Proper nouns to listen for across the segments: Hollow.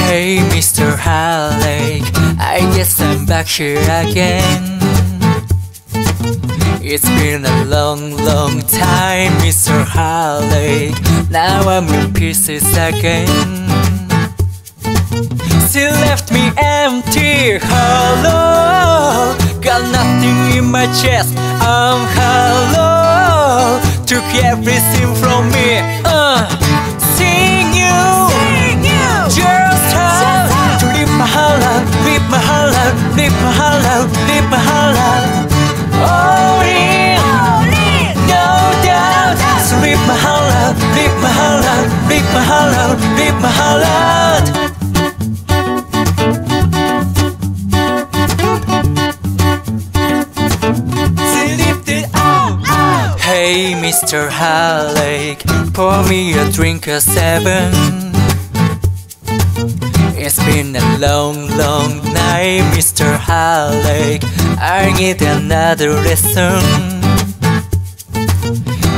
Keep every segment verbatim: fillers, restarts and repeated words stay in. Hey, Mister Hollow, I guess I'm back here again. It's been a long, long time, Mister Hollow. Now I'm in pieces again. She left me empty, hollow. Got nothing in my chest, I'm hollow. Took everything from me, uh Seeing you, Seeing you. Just how to leave my hollow, leave my hollow, leave my hollow, leave my hollow. All in, no doubt. So leave my hollow, leave my hollow, leave my hollow, leave my hollow. Hey, Mister Hollow, pour me a drink of seven. It's been a long, long night, Mister Hollow. I need another lesson.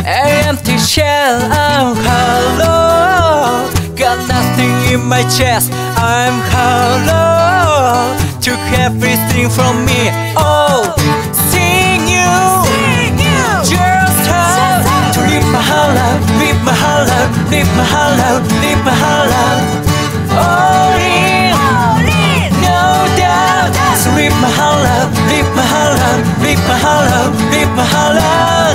An empty shell, I'm hollow. Got nothing in my chest, I'm hollow. Took everything from me, oh. Seeing you, just how to leave my hollow, leave my hollow, leave my hollow, leave my hollow. All in, no doubt. So leave my hollow, leave my hollow, leave my hollow, leave my hollow.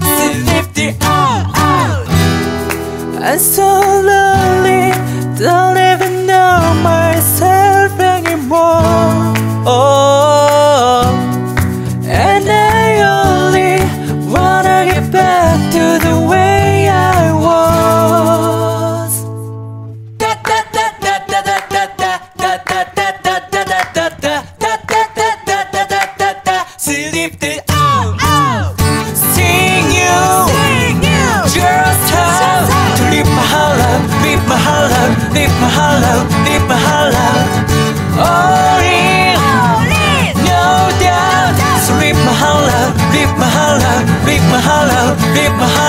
So leave it all out. I'm so lonely, don't even know myself anymore. Oh, and I only wanna get back to the way I was. Sleep it out. Seeing you, just how to leave my hollow, leave my hollow, leave my hollow, leave my hollow. All in, no doubt. So leave my hollow, leave my hollow, leave my hollow, leave my hollow.